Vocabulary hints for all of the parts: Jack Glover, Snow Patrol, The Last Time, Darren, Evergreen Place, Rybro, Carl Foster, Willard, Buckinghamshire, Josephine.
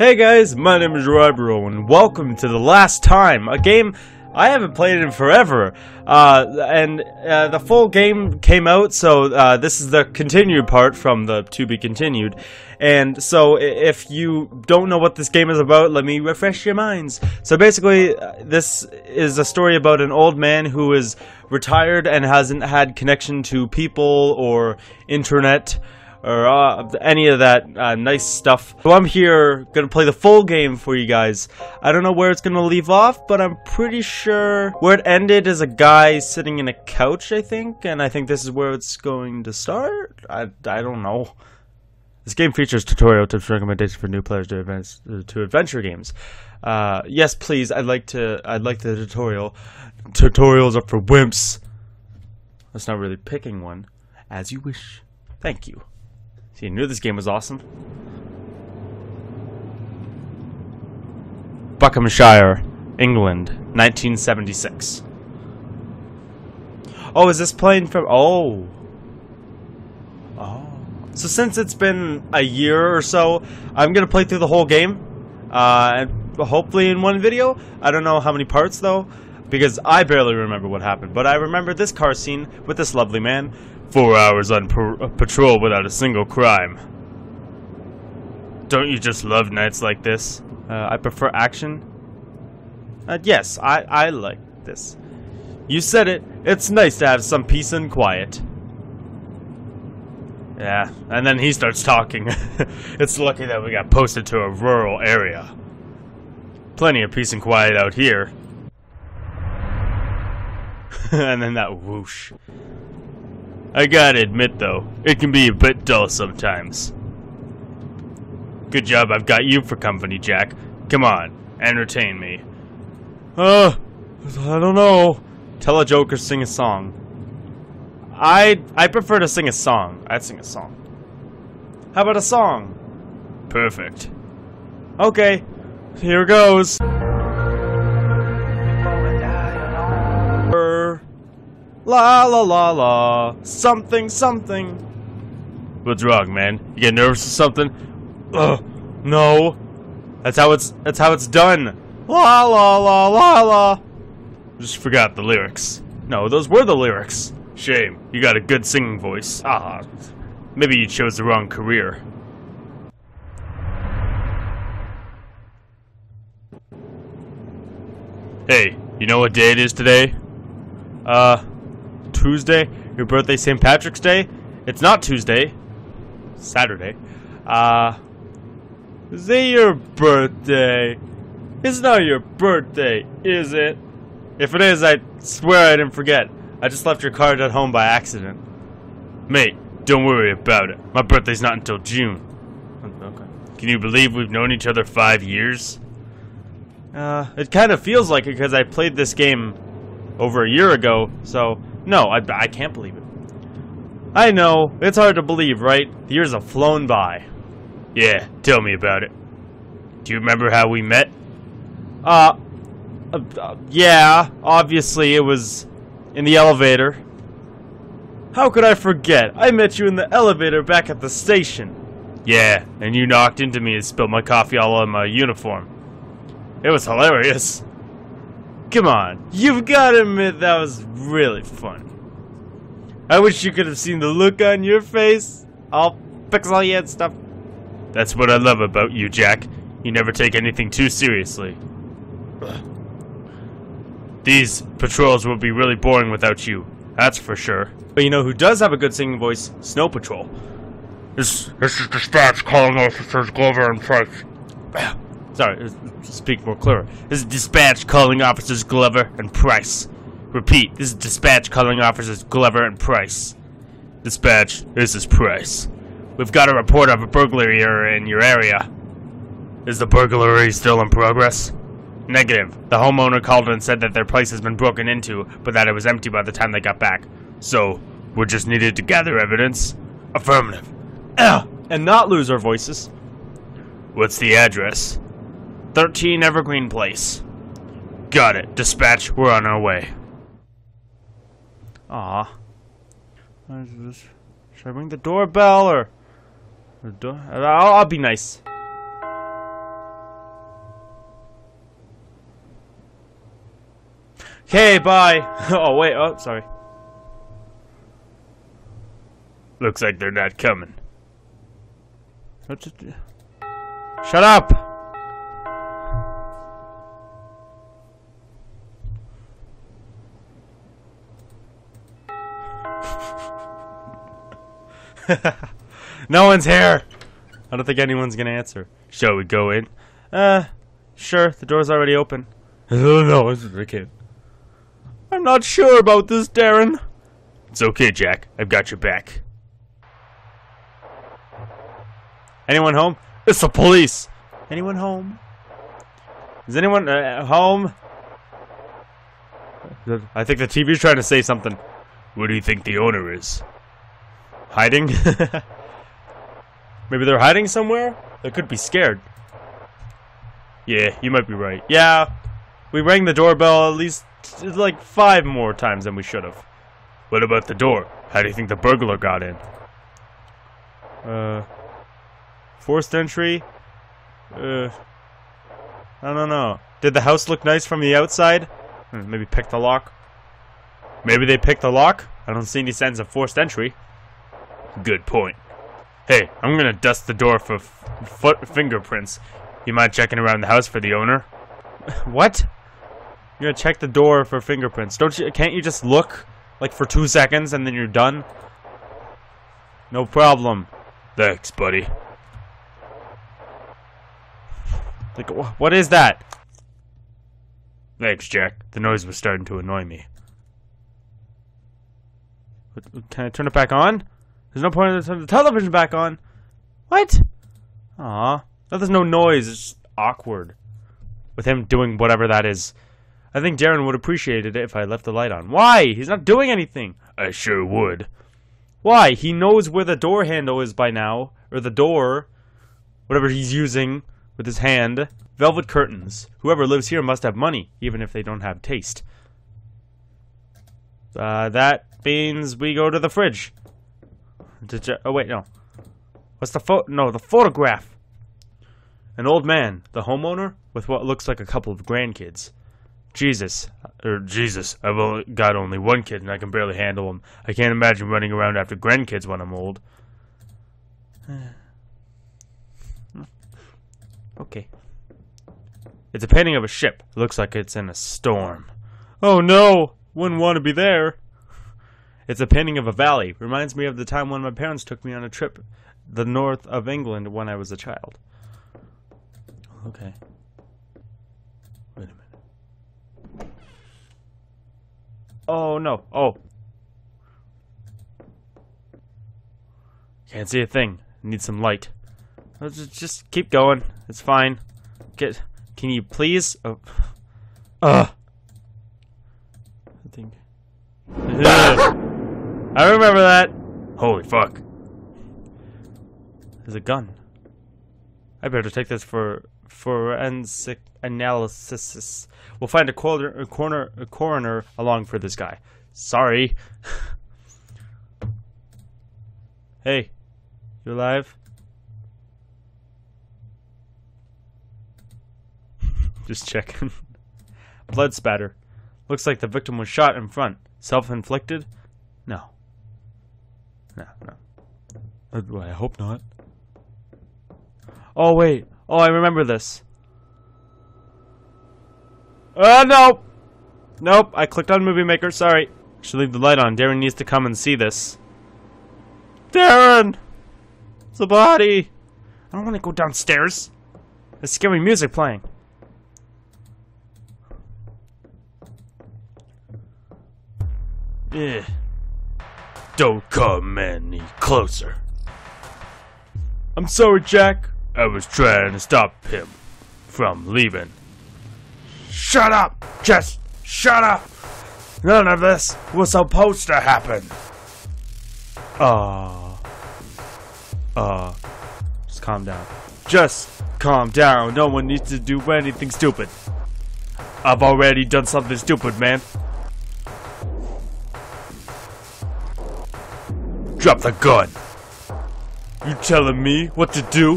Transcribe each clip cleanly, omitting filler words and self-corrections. Hey guys, my name is Rybro and welcome to The Last Time, a game I haven't played in forever. The full game came out, so this is the continued part from the to be continued. And so if you don't know what this game is about, let me refresh your minds. So basically, this is a story about an old man who is retired and hasn't had connection to people or internet or any of that nice stuff. So I'm here, gonna play the full game for you guys. I don't know where it's gonna leave off, but I'm pretty sure where it ended is a guy sitting in a couch, I think, and I think this is where it's going to start? I don't know. This game features tutorial tips and recommendations for new players to advance to adventure games. Yes, please, I'd like the tutorial. Tutorials are for wimps. That's not really picking one. As you wish. Thank you. See, you knew this game was awesome. Buckinghamshire, England, 1976. Oh, is this playing from... Oh. Oh. So since it's been a year or so, I'm going to play through the whole game. And hopefully in one video. I don't know how many parts, though, because I barely remember what happened. But I remember this car scene with this lovely man. 4 hours on patrol without a single crime. Don't you just love nights like this? I prefer action. Yes, I like this. You said it. It's nice to have some peace and quiet. Yeah, and then he starts talking. It's lucky that we got posted to a rural area. Plenty of peace and quiet out here. And then that whoosh. I gotta admit though, it can be a bit dull sometimes. Good job I've got you for company, Jack. Come on, entertain me. I don't know. Tell a joke or sing a song. I prefer to sing a song. I'd sing a song. How about a song? Perfect. Okay, here goes. La la la la, something something. What's wrong, man? You get nervous or something? Ugh, no. That's how it's done. La la la la la. Just forgot the lyrics. No, those were the lyrics. Shame. You got a good singing voice. Ah, maybe you chose the wrong career. Hey, you know what day it is today? Tuesday? Your birthday, St. Patrick's Day? It's not Tuesday. Saturday. Is it your birthday? It's not your birthday, is it? If it is, I swear I didn't forget. I just left your card at home by accident. Mate, don't worry about it. My birthday's not until June. Okay. Can you believe we've known each other 5 years? It kind of feels like it because I played this game over a year ago, so... No, I can't believe it. I know, it's hard to believe, right? The years have flown by. Yeah, tell me about it. Do you remember how we met? Yeah, obviously it was in the elevator. How could I forget? I met you in the elevator back at the station. Yeah, and you knocked into me and spilled my coffee all on my uniform. It was hilarious. Come on, you've got to admit that was really funny. I wish you could have seen the look on your face. I'll fix all your stuff. That's what I love about you, Jack. You never take anything too seriously. These patrols would be really boring without you, that's for sure. But you know who does have a good singing voice? Snow Patrol. This is dispatch calling officers Glover and Price. Sorry, speak more clearer. This is dispatch calling officers Glover and Price. Repeat, this is dispatch calling officers Glover and Price. Dispatch, this is Price. We've got a report of a burglary in your area. Is the burglary still in progress? Negative. The homeowner called and said that their place has been broken into, but that it was empty by the time they got back. So, we're just needed to gather evidence. Affirmative. And not lose our voices. What's the address? 13 Evergreen Place. Got it. Dispatch, we're on our way. Aw. Should I ring the doorbell or... I'll be nice. Okay, bye. Oh, wait. Oh, sorry. Looks like they're not coming. Shut up! No one's here! I don't think anyone's gonna answer. Shall we go in? Sure, the door's already open. Oh no, I can't. I'm not sure about this, Darren. It's okay, Jack. I've got your back. Anyone home? It's the police! Anyone home? Is anyone home? I think the TV's trying to say something. Where do you think the owner is? Hiding? Maybe they're hiding somewhere? They could be scared. Yeah, you might be right. Yeah, we rang the doorbell at least like 5 more times than we should have. What about the door? How do you think the burglar got in? Forced entry? I don't know. Did the house look nice from the outside? Maybe pick the lock. Maybe they picked the lock? I don't see any signs of forced entry. Good point. Hey, I'm gonna dust the door for fingerprints. You mind checking around the house for the owner? What? You're gonna check the door for fingerprints. Can't you just look like for 2 seconds and then you're done? No problem. Thanks, buddy. Like, what is that? Thanks, Jack. The noise was starting to annoy me. Can I turn it back on? There's no point in turning the television back on. What? Aw. Now there's no noise. It's just awkward. With him doing whatever that is. I think Darren would appreciate it if I left the light on. Why? He's not doing anything. I sure would. Why? He knows where the door handle is by now. Or the door. Whatever he's using with his hand. Velvet curtains. Whoever lives here must have money, even if they don't have taste. That means we go to the fridge. Oh wait, no. What's the the photograph. An old man, the homeowner, with what looks like a couple of grandkids. Jesus, I've got only one kid and I can barely handle him. I can't imagine running around after grandkids when I'm old. Okay. It's a painting of a ship. It looks like it's in a storm. Oh no! Wouldn't want to be there. It's a painting of a valley. Reminds me of the time when my parents took me on a trip to the north of England when I was a child. Okay. Wait a minute. Oh, no. Oh. Can't see a thing. Need some light. Let's just keep going. It's fine. Can you please? Oh. Ugh. I think. I remember that. Holy fuck. There's a gun. I better take this for forensic analysis. We'll find a coroner along for this guy. Sorry. Hey, you alive? Just checking. Blood spatter. Looks like the victim was shot in front. Self-inflicted? No. No. I hope not. Oh, wait. Oh, I remember this. Oh, no! Nope, I clicked on Movie Maker. Sorry. Should leave the light on. Darren needs to come and see this. Darren! It's a body! I don't want to go downstairs. There's scary music playing. Ugh. Don't come any closer. I'm sorry, Jack. I was trying to stop him from leaving. Shut up! Just shut up! None of this was supposed to happen. Just calm down. Just calm down. No one needs to do anything stupid. I've already done something stupid, man. Drop the gun. You telling me what to do,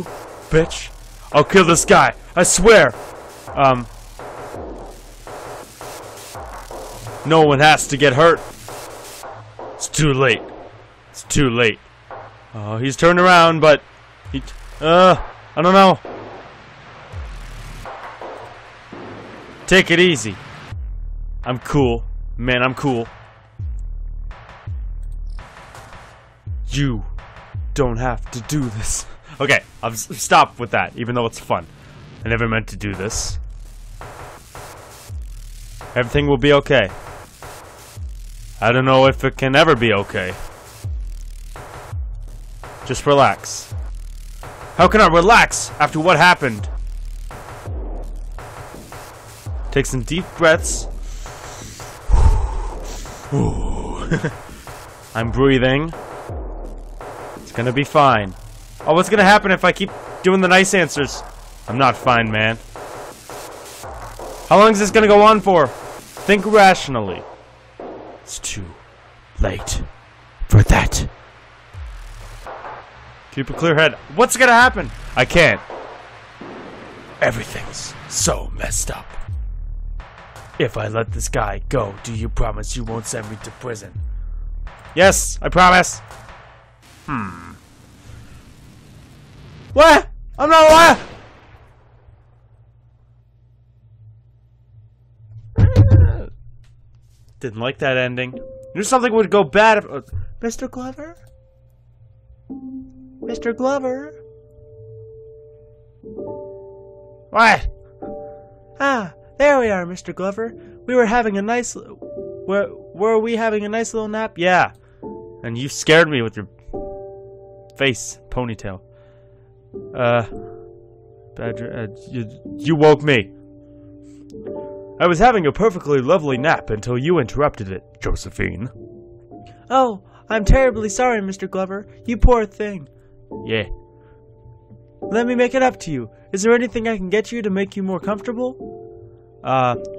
bitch? I'll kill this guy, I swear. No one has to get hurt. It's too late. It's too late. Oh, he's turned around, but he... I don't know. Take it easy. I'm cool. Man, I'm cool. You don't have to do this. Okay, I've stopped with that, even though it's fun. I never meant to do this. Everything will be okay. I don't know if it can ever be okay. Just relax. How can I relax after what happened? Take some deep breaths. I'm breathing. It's gonna be fine. Oh, what's gonna happen if I keep doing the nice answers? I'm not fine, man. How long is this gonna go on for? Think rationally. It's too late for that. Keep a clear head. What's gonna happen? I can't. Everything's so messed up. If I let this guy go, do you promise you won't send me to prison? Yes, I promise. What? I'm not alive! Didn't like that ending. Knew something would go bad if... Mr. Glover? Mr. Glover? What? Ah, there we are, Mr. Glover. We were having a nice... Were we having a nice little nap? Yeah. And you scared me with your... face. Ponytail. You woke me. I was having a perfectly lovely nap until you interrupted it, Josephine. Oh, I'm terribly sorry, Mr. Glover. You poor thing. Yeah. Let me make it up to you. Is there anything I can get you to make you more comfortable?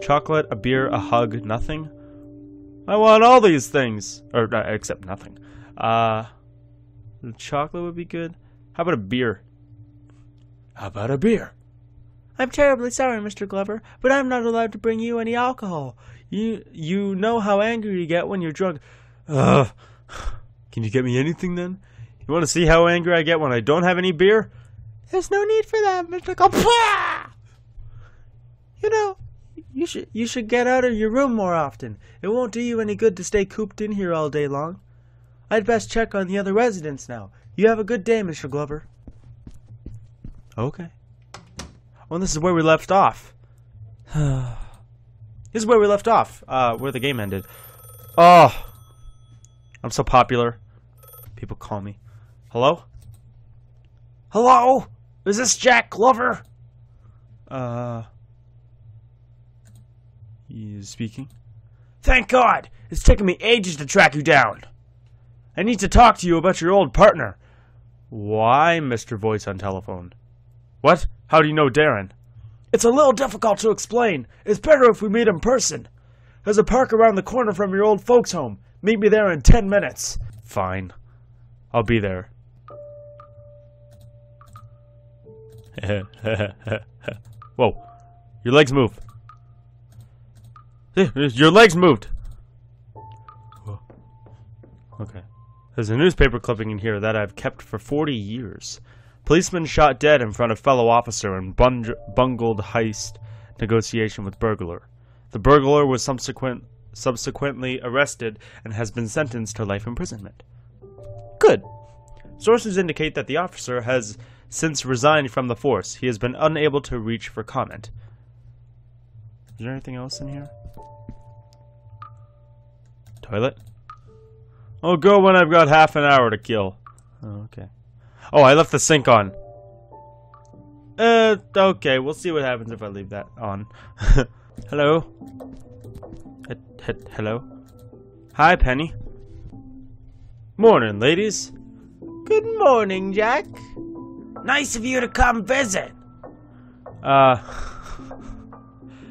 Chocolate, a beer, a hug, nothing? I want all these things. Or, except nothing. Chocolate would be good. How about a beer? How about a beer? I'm terribly sorry, Mr. Glover, but I'm not allowed to bring you any alcohol. You know how angry you get when you're drunk. Ugh. Can you get me anything, then? You want to see how angry I get when I don't have any beer? There's no need for that, Mr. Glover. You know, you should get out of your room more often. It won't do you any good to stay cooped in here all day long. I'd best check on the other residents now. You have a good day, Mr. Glover. Okay. Well, this is where we left off. This is where we left off, where the game ended. Oh, I'm so popular. People call me. Hello? Hello? Is this Jack Glover? You speaking? Thank God! It's taken me ages to track you down. I need to talk to you about your old partner. Why, Mr. Voice on Telephone? What? How do you know Darren? It's a little difficult to explain. It's better if we meet in person. There's a park around the corner from your old folks' home. Meet me there in 10 minutes. Fine. I'll be there. Whoa. Your legs moved. Your legs moved. Okay. There's a newspaper clipping in here that I've kept for 40 years. Policeman shot dead in front of fellow officer in bungled heist negotiation with burglar. The burglar was subsequently arrested and has been sentenced to life imprisonment. Good. Sources indicate that the officer has since resigned from the force. He has been unable to reach for comment. Is there anything else in here? Toilet? I'll go when I've got half an hour to kill. Oh, okay. Oh, I left the sink on. Okay, we'll see what happens if I leave that on. Hello? Hello? Hi, Penny. Morning, ladies. Good morning, Jack. Nice of you to come visit.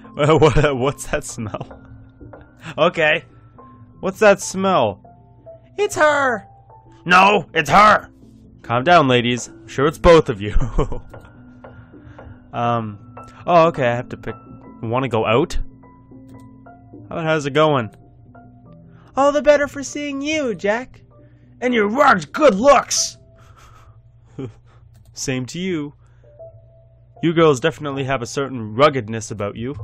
What's that smell? Okay. What's that smell? It's her. No, it's her. Calm down, ladies. I'm sure it's both of you. Oh, okay. I have to pick. Want to go out? How's it going? All the better for seeing you, Jack. And your large good looks! Same to you. You girls definitely have a certain ruggedness about you.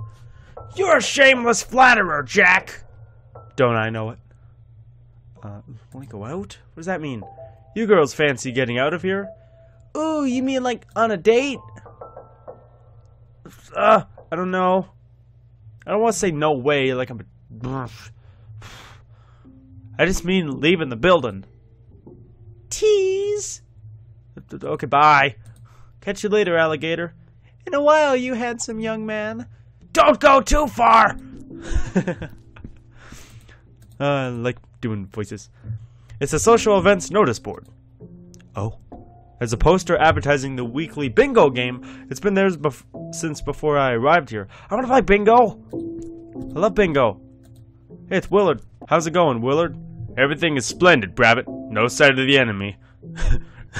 You're a shameless flatterer, Jack! Don't I know it? Want to go out? What does that mean? You girls fancy getting out of here? Ooh, you mean like on a date? I don't know. I don't want to say no way, like I'm a... I just mean leaving the building. Tease! Okay, bye. Catch you later, alligator. In a while, you handsome young man. Don't go too far! I like doing voices. It's a social events notice board. Oh. There's a poster advertising the weekly bingo game. It's been there since before I arrived here. I want to play bingo! I love bingo. Hey, it's Willard. How's it going, Willard? Everything is splendid, Brabbit. No sight of the enemy.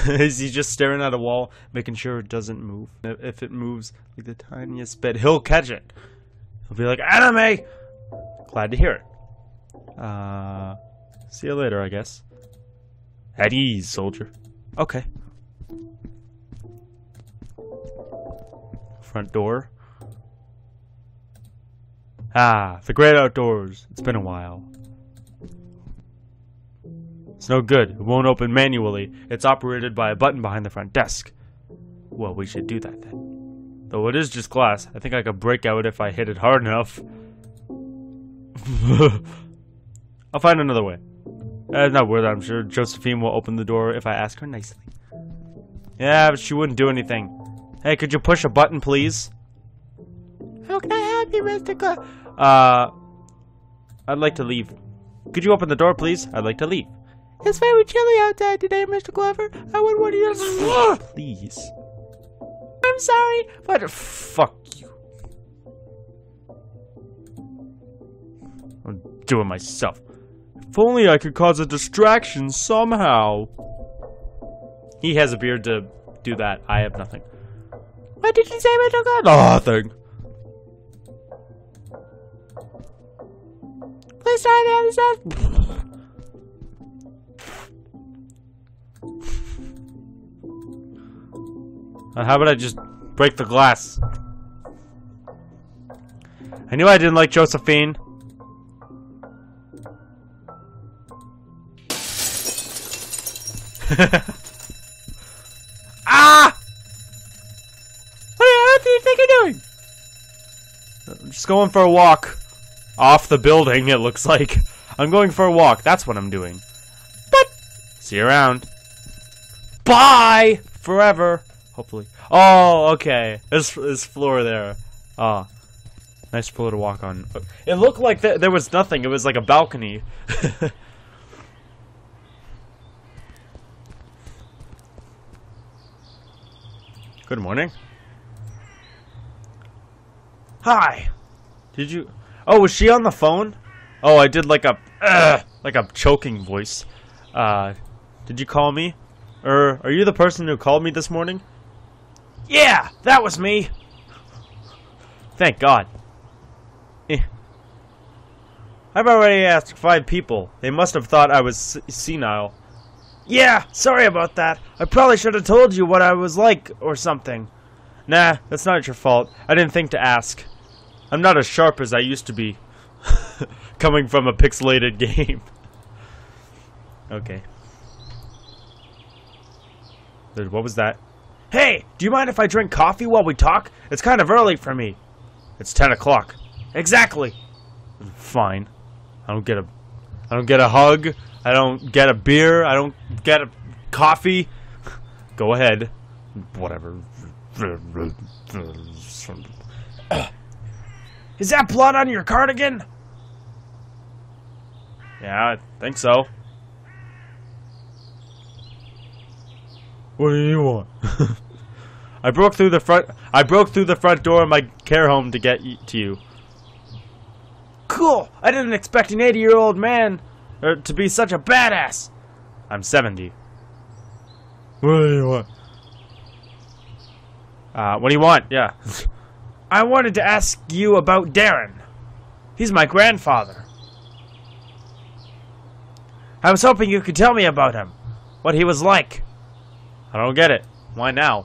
Is he just staring at a wall, making sure it doesn't move? If it moves like the tiniest bit, he'll catch it. He'll be like, enemy! Glad to hear it. See you later, I guess. At ease, soldier. Okay. Front door. Ah, the great outdoors. It's been a while. It's no good. It won't open manually. It's operated by a button behind the front desk. Well, we should do that then. Though it is just glass. I think I could break out if I hit it hard enough. I'll find another way. Not worth it, I'm sure Josephine will open the door if I ask her nicely. Yeah, but she wouldn't do anything. Hey, could you push a button, please? How can I help you, Mr. Clark? I'd like to leave. Could you open the door, please? I'd like to leave. It's very chilly outside today, Mr. Glover. I wouldn't want you to... Please. I'm sorry, but... Fuck you. I'm doing myself. If only I could cause a distraction somehow. He has a beard to do that. I have nothing. What did you say, Mr. Glover? Nothing. Please try the other side. How about I just break the glass? I knew I didn't like Josephine. Ah! What the hell do you think you're doing? I'm just going for a walk. Off the building, it looks like. I'm going for a walk. That's what I'm doing. But see you around. Bye! Forever. Hopefully. Oh, okay. This floor there. Ah. Nice floor to walk on. It looked like there was nothing. It was like a balcony. Good morning. Hi. Did you... Oh, was she on the phone? Oh, I did like a choking voice. Did you call me? Or are you the person who called me this morning? Yeah, that was me. Thank God. Eh. I've already asked 5 people. They must have thought I was senile. Yeah, sorry about that. I probably should have told you what I was like or something. Nah, that's not your fault. I didn't think to ask. I'm not as sharp as I used to be. Coming from a pixelated game. Okay. Dude, what was that? Hey, do you mind if I drink coffee while we talk? It's kind of early for me. It's 10 o'clock. Exactly. Fine. I don't get a hug. I don't get a beer. I don't get a coffee. Go ahead. Whatever. Is that blood on your cardigan? Yeah, I think so. What do you want? I broke through the front door of my care home to get to you. Cool. I didn't expect an 80-year-old man to be such a badass. I'm 70. What do you want? What do you want? Yeah. I wanted to ask you about Darren. He's my grandfather. I was hoping you could tell me about him. What he was like. I don't get it. Why now?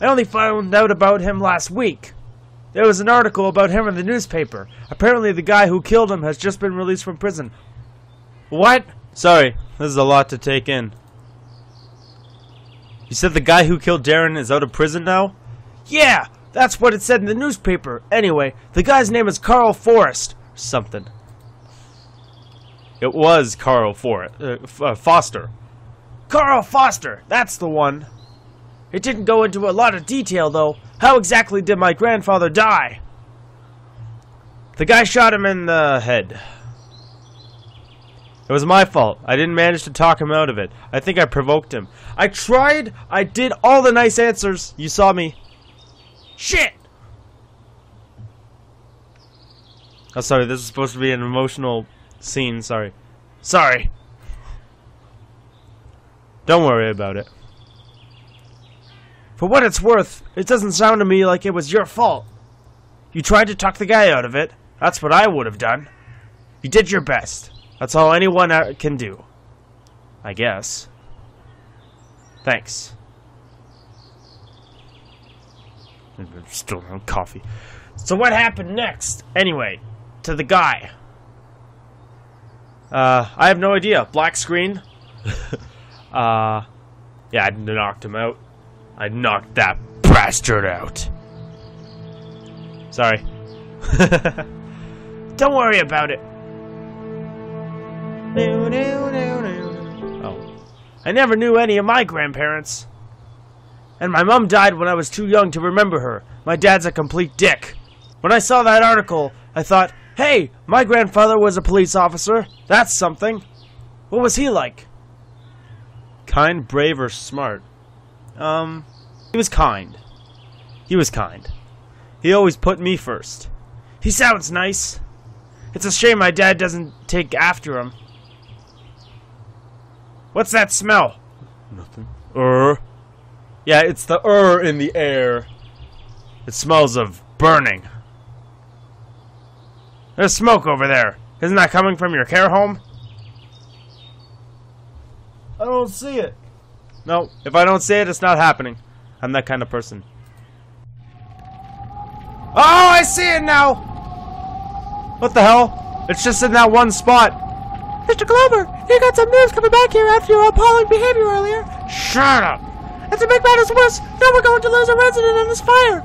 I only found out about him last week. There was an article about him in the newspaper. Apparently the guy who killed him has just been released from prison. What? Sorry, this is a lot to take in. You said the guy who killed Darren is out of prison now? Yeah, that's what it said in the newspaper. Anyway, the guy's name is Carl Forrest. Something. It was Carl Foster. Carl Foster, that's the one. It didn't go into a lot of detail, though. How exactly did my grandfather die? The guy shot him in the head. It was my fault. I didn't manage to talk him out of it. I think I provoked him. I tried. I did all the nice answers. You saw me. Shit! Oh, sorry. This is supposed to be an emotional scene. Sorry. Sorry. Don't worry about it. For what it's worth, it doesn't sound to me like it was your fault. You tried to talk the guy out of it. That's what I would have done. You did your best. That's all anyone can do. I guess. Thanks. I'm still on coffee. So what happened next? Anyway, to the guy. I have no idea. Black screen? Yeah, I knocked him out. I knocked that bastard out. Sorry. Don't worry about it. Oh. I never knew any of my grandparents. And my mom died when I was too young to remember her. My dad's a complete dick. When I saw that article, I thought, hey, my grandfather was a police officer. That's something. What was he like? Kind, brave, or smart? He was kind. He was kind. He always put me first. He sounds nice. It's a shame my dad doesn't take after him. What's that smell? Nothing. Yeah, it's the in the air. It smells of burning. There's smoke over there. Isn't that coming from your care home? I don't see it. No, if I don't say it, it's not happening. I'm that kind of person. Oh, I see it now! What the hell? It's just in that one spot. Mr. Glover, you got some nerves coming back here after your appalling behavior earlier. Shut up! And to make matters worse, now we're going to lose a resident in this fire.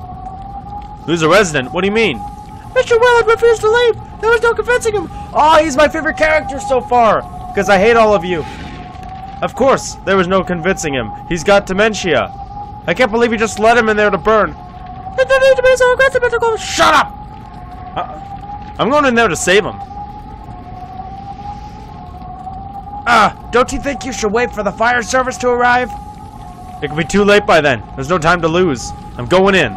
Lose a resident? What do you mean? Mr. Willard refused to leave. There was no convincing him. Oh, he's my favorite character so far. Because I hate all of you. Of course, there was no convincing him. He's got dementia. I can't believe you just let him in there to burn. There's no need to be so aggressive, Mr. Glover. Shut up! I'm going in there to save him. Don't you think you should wait for the fire service to arrive? It could be too late by then. There's no time to lose. I'm going in.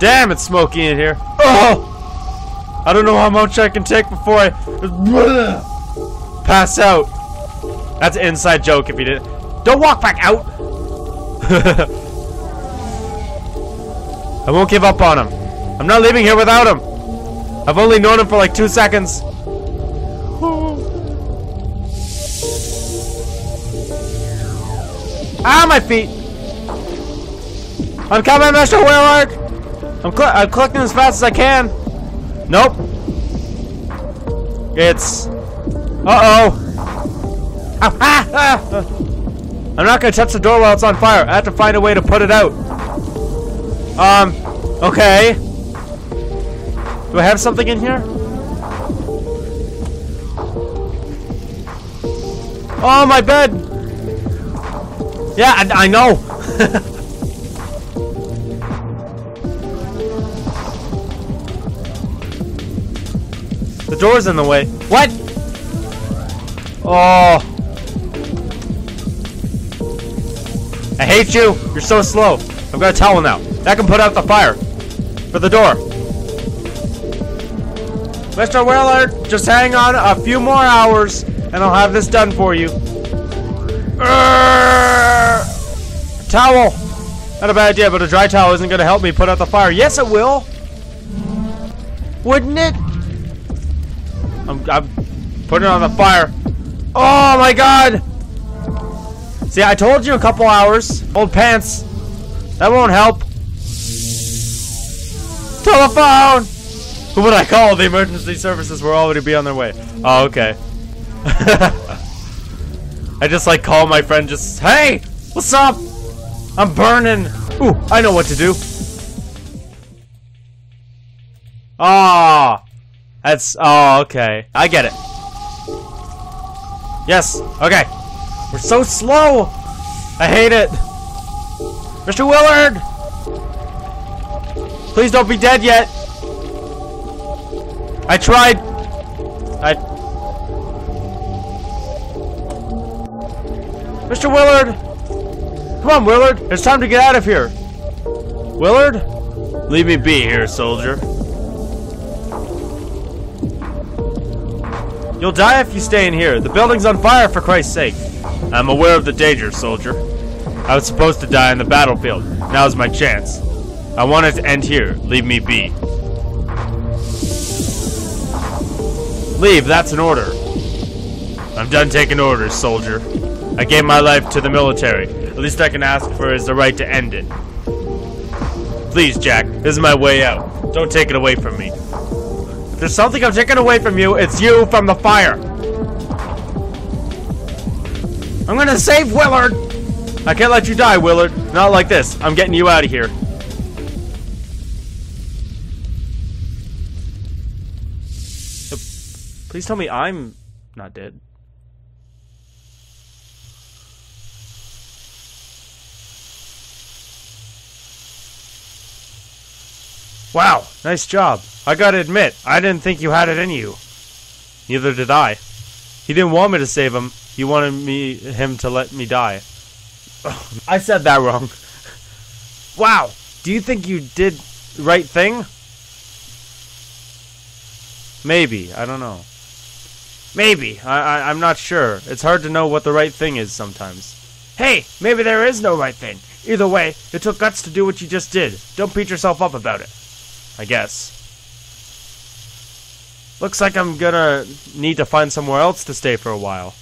Damn, it's smoky in here. Oh! I don't know how much I can take before I pass out. That's an inside joke if you did. Don't walk back out. I won't give up on him. I'm not leaving here without him. I've only known him for like 2 seconds. Ah, my feet. I'm coming, Mr. Willard. I'm collecting as fast as I can. Nope. It's... Uh-oh. I'm not going to touch the door while it's on fire. I have to find a way to put it out. Okay. Do I have something in here? Oh, my bed. Yeah, I know. The door's in the way. What? Oh. I hate you. You're so slow. I've got a towel now. That can put out the fire. For the door. Mr. Willard, just hang on a few more hours and I'll have this done for you. Towel. Not a bad idea, but a dry towel isn't going to help me put out the fire. Yes, it will. Wouldn't it? I'm putting it on the fire. Oh my god! See, I told you a couple hours. Old pants. That won't help. Telephone! Who would I call? The emergency services will already be on their way. Oh, okay. I just like call my friend just, hey! What's up? I'm burning. Ooh, I know what to do. Ah, that's, oh, okay. I get it. Yes, okay. We're so slow. I hate it. Mr. Willard! Please don't be dead yet. I tried. Mr. Willard! Come on, Willard! It's time to get out of here! Willard? Leave me be here, soldier. You'll die if you stay in here. The building's on fire, for Christ's sake. I'm aware of the danger, soldier. I was supposed to die on the battlefield. Now's my chance. I want it to end here. Leave me be. Leave, that's an order. I'm done taking orders, soldier. I gave my life to the military. At least I can ask for is the right to end it. Please, Jack, this is my way out. Don't take it away from me. If there's something I'm taking away from you, it's you from the fire. I'm gonna save Willard. I can't let you die, Willard. Not like this. I'm getting you out of here. Please tell me I'm not dead. Wow, nice job. I gotta admit, I didn't think you had it in you. Neither did I. He didn't want me to save him. He wanted him to let me die. Ugh, I said that wrong. Wow, do you think you did the right thing? Maybe, I don't know. Maybe, I'm not sure. It's hard to know what the right thing is sometimes. Hey, maybe there is no right thing. Either way, it took guts to do what you just did. Don't beat yourself up about it. I guess. Looks like I'm gonna need to find somewhere else to stay for a while.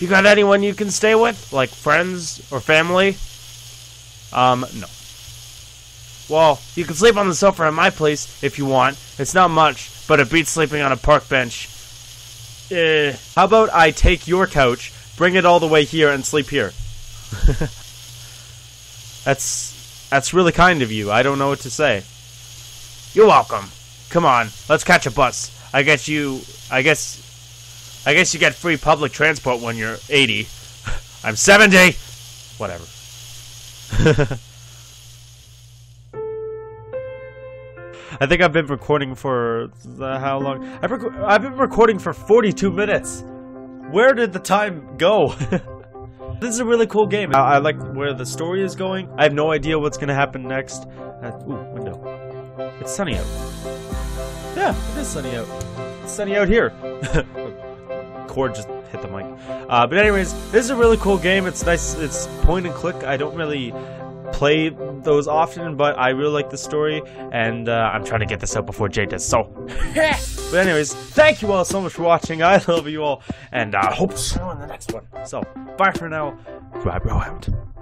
You got anyone you can stay with? Like friends or family? No. Well, you can sleep on the sofa at my place if you want. It's not much, but it beats sleeping on a park bench. How about I take your couch, bring it all the way here, and sleep here? That's really kind of you. I don't know what to say. You're welcome. Come on, let's catch a bus. I guess you get free public transport when you're 80. I'm 70. Whatever. I think I've been recording for how long? I've been recording for 42 minutes. Where did the time go? This is a really cool game. I like where the story is going. I have no idea what's gonna happen next. Ooh, window. It's sunny out. Yeah, it is sunny out. It's sunny out here. Cord just hit the mic. But anyways, this is a really cool game. It's nice. It's point and click. I don't really play those often, but I really like the story, and I'm trying to get this out before Jay does, so. But anyways, thank you all so much for watching. I love you all, and I hope to see you in the next one. So, bye for now. Rybro out.